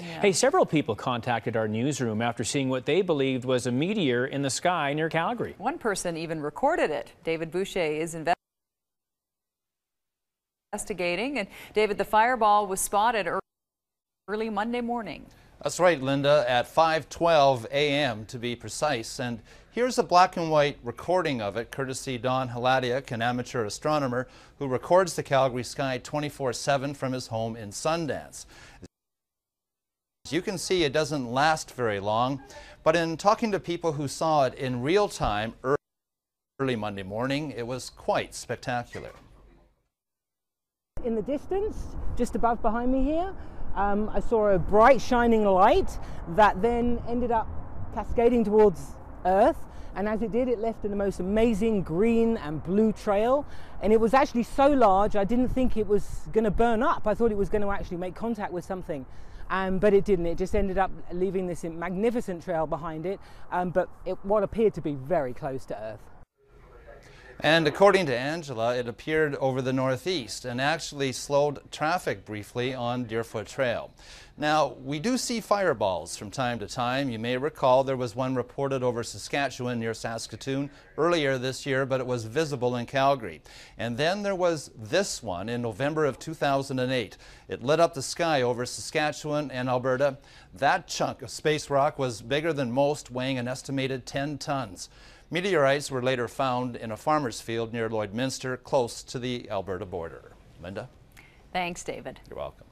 Yeah. Hey, several people contacted our newsroom after seeing what they believed was a meteor in the sky near Calgary. One person even recorded it. David Boucher is investigating. And David, the fireball was spotted early Monday morning. That's right, Linda, at 5:12 a.m. to be precise. And here's a black and white recording of it, courtesy Don Hladiuk, an amateur astronomer who records the Calgary sky 24/7 from his home in Sundance. As you can see, it doesn't last very long, but in talking to people who saw it in real time early Monday morning, it was quite spectacular. In the distance, just above behind me here, I saw a bright shining light that then ended up cascading towards Earth, and as it did, it left the most amazing green and blue trail. And it was actually so large, I didn't think it was going to burn up. I thought it was going to actually make contact with something, but it didn't. It just ended up leaving this magnificent trail behind it, but what appeared to be very close to Earth. And according to Angela, it appeared over the northeast and actually slowed traffic briefly on Deerfoot Trail. Now, we do see fireballs from time to time. You may recall there was one reported over Saskatchewan near Saskatoon earlier this year, but it was visible in Calgary. And then there was this one in November of 2008. It lit up the sky over Saskatchewan and Alberta. That chunk of space rock was bigger than most, weighing an estimated 10 tons. Meteorites were later found in a farmer's field near Lloydminster, close to the Alberta border. Linda? Thanks, David. You're welcome.